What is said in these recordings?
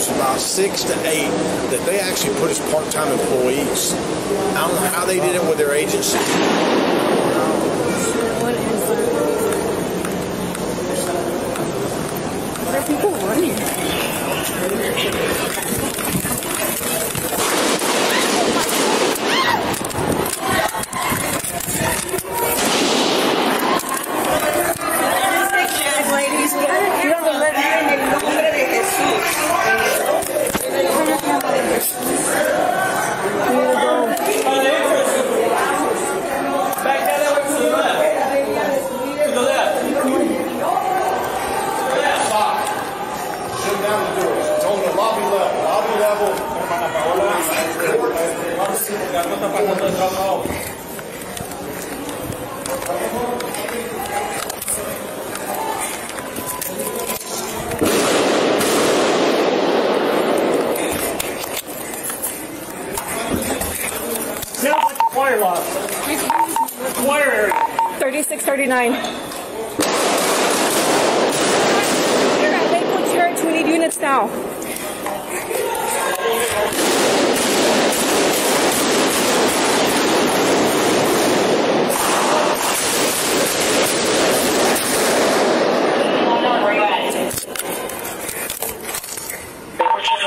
was about 6 to 8 that they actually put as part-time employees. I don't know how they did it with their agency. What are people Wire area. 3639. You're at Lakewood Church. We need units now.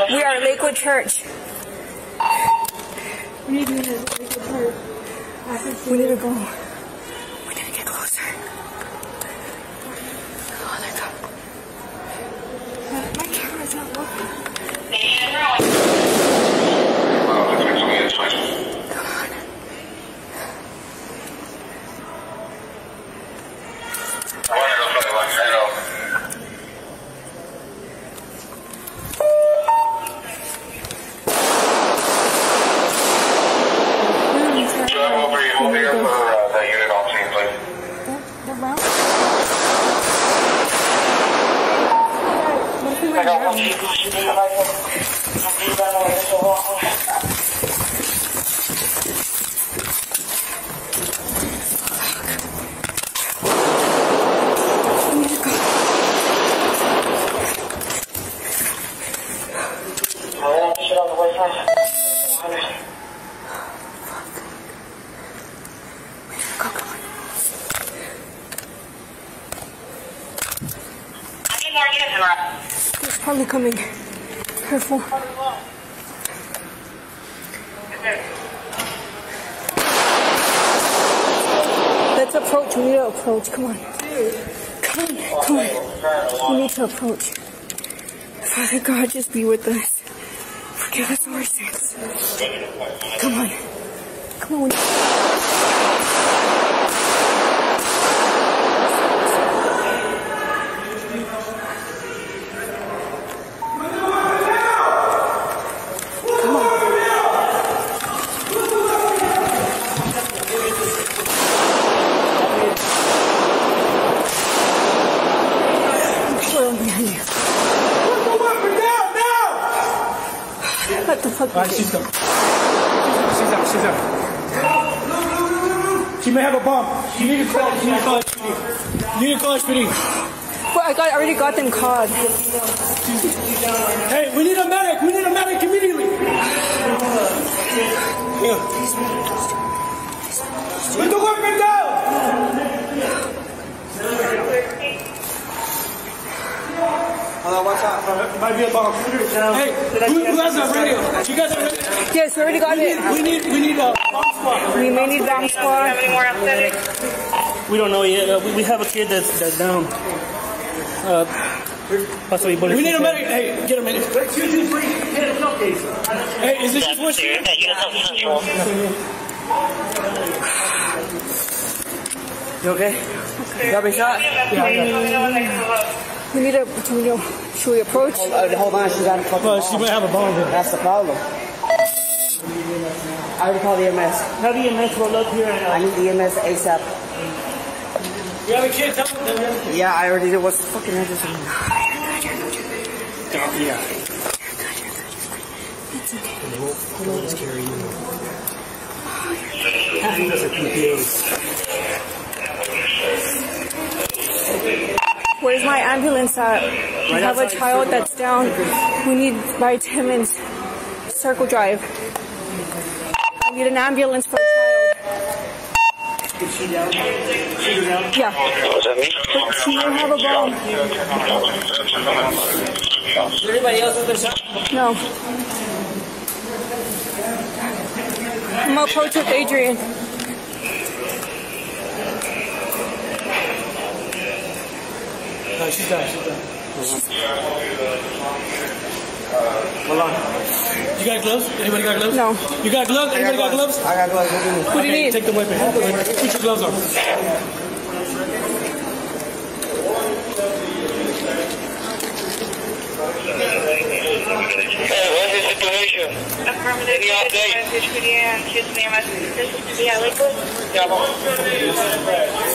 We are at Lakewood Church. We need units at Lakewood Church. We need to go. We need to get closer. Oh, they're coming. My camera's not working. They should run. Come on. He's probably coming. Careful. Let's approach. We need to approach. Come on. Come on. Come on. We need to approach. Father God, just be with us. Forgive us our sins. Come on. Come on. Alright, she's up. She may have a bomb. You need to call SPD. Well, I already got them called. Hey, we need a medic. We need a medic immediately. Put the weapon down. Watch out. It might be a bomb. Hey, who has that radio? You guys have radio? Yes, we already got it. We need a bomb squad. We may need bomb squad. We don't know yet. We have a kid that's down. Possibly bullet. We need a medic. Hey, get a medic. Hey, is this just what you You okay? Got me shot? Yeah. We need a, should we approach? Hold on, she's out of fucking bomb. She might have a bomb here. That's the problem. I already called EMS. Have EMS roll up here. I need EMS ASAP. You have a kid? Yeah, I already did. What's the fucking address? Yeah. It's okay. No one's carrying you. I think that's a PPA. Where's my ambulance at? I have a child that's down. We need by Timmins Circle Drive. I need an ambulance for a child. Is she down? Yeah. Was that me? She didn't have a bomb. Did anybody else have been shot? No. I'm gonna approach with Adrian. No, she's done, she's done. Hold on. You got gloves? Anybody got gloves? No. You got gloves? Anybody got gloves? I got gloves. What do you need? Take the weapon. Put your gloves on. Hey, what's the situation? Affirmative. This is Lakewood.